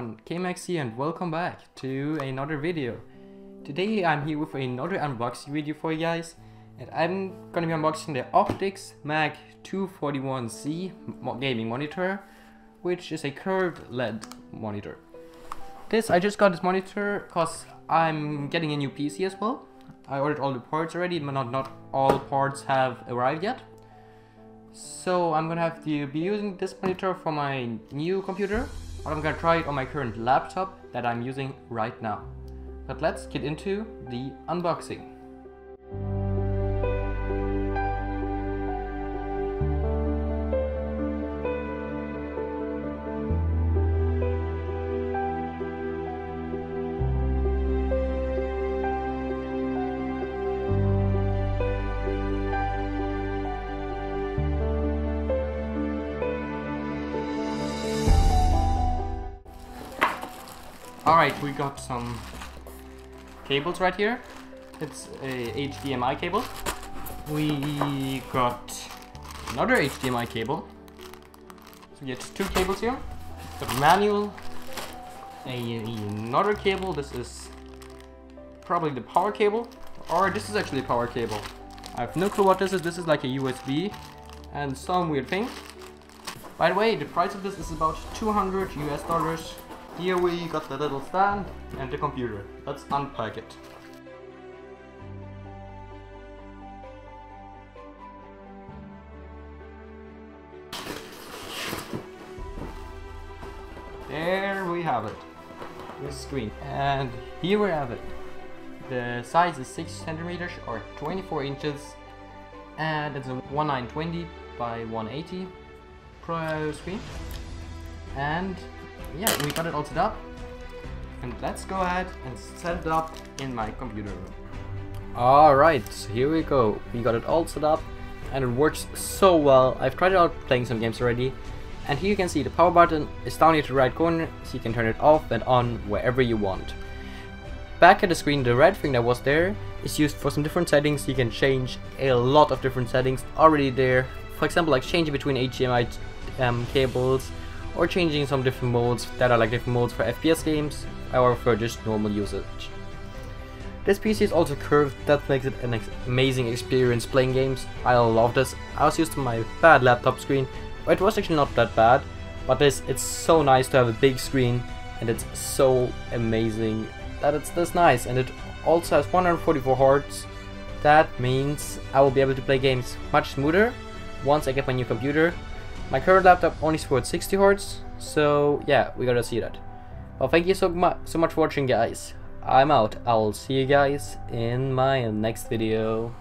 everyone, KMaxi, and welcome back to another video. Today I'm here with another unboxing video for you guys, and I'm gonna be unboxing the OPTIX Mag 241C gaming monitor, which is a curved LED monitor. I just got this monitor because I'm getting a new PC as well. I ordered all the parts already, but not all parts have arrived yet. So I'm gonna have to be using this monitor for my new computer, or I'm gonna try it on my current laptop that I'm using right now. But let's get into the unboxing. Alright, we got some cables right here. It's a HDMI cable. We got another HDMI cable. So we get two cables here. The manual, another cable. This is probably the power cable, or this is actually a power cable. I have no clue what this is. This is like a USB and some weird thing. By the way, the price of this is about $200. Here we got the little stand and the computer. Let's unpack it. There we have it. The screen. And here we have it. The size is 6 centimeters or 24 inches. And it's a 1920 by 180 Pro screen. And yeah, we got it all set up, and let's go ahead and set it up in my computer room. Alright, so here we go. We got it all set up and it works so well. I've tried it out playing some games already, and here you can see the power button is down here to the right corner, so you can turn it off and on wherever you want. Back at the screen, the red thing that was there is used for some different settings. You can change a lot of different settings already there, for example like changing between HDMI cables, or changing some different modes that are like different modes for FPS games or for just normal usage. This PC is also curved. That makes it an amazing experience playing games. I love this. I was used to my bad laptop screen, but it was actually not that bad, but this, it's so nice to have a big screen, and it's so amazing that it's this nice, and it also has 144 Hz. That means I will be able to play games much smoother once I get my new computer. My current laptop only supports 60 Hz, so yeah, we gotta see that. Well, thank you so much for watching, guys. I'm out. I'll see you guys in my next video.